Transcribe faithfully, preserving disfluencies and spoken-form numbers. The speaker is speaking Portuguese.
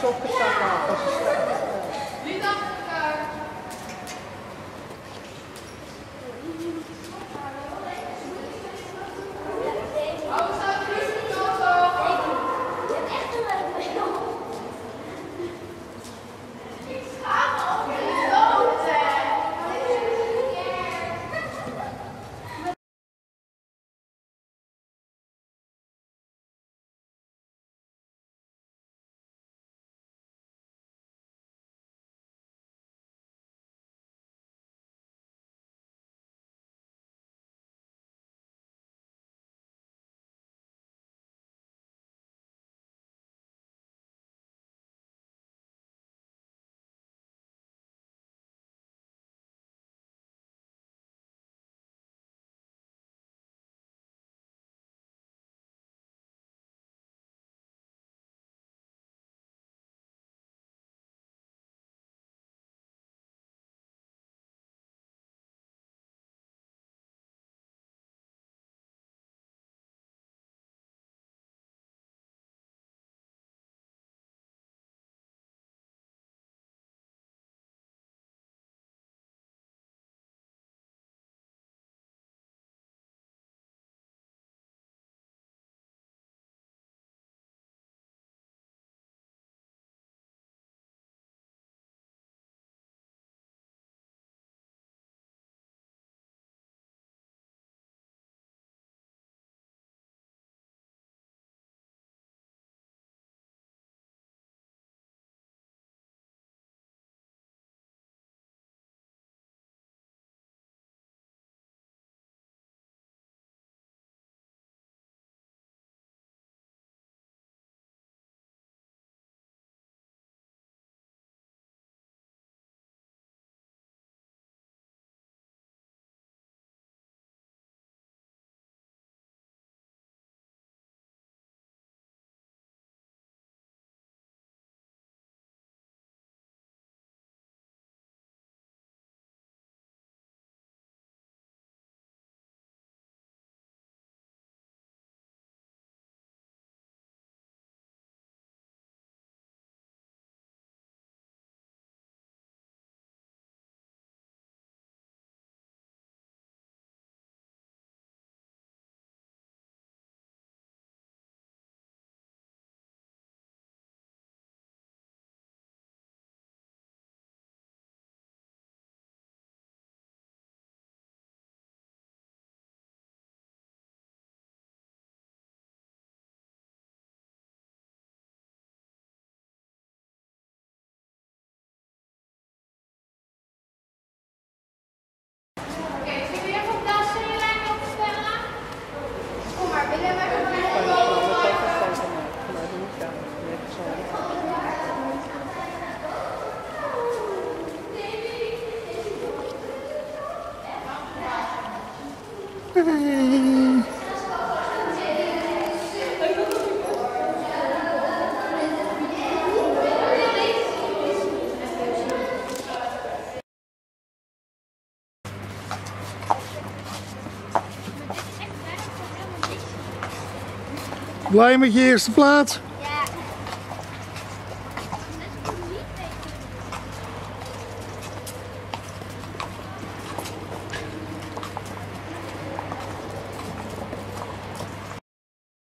Шовка шага. Blij met je eerste plaats? Ja.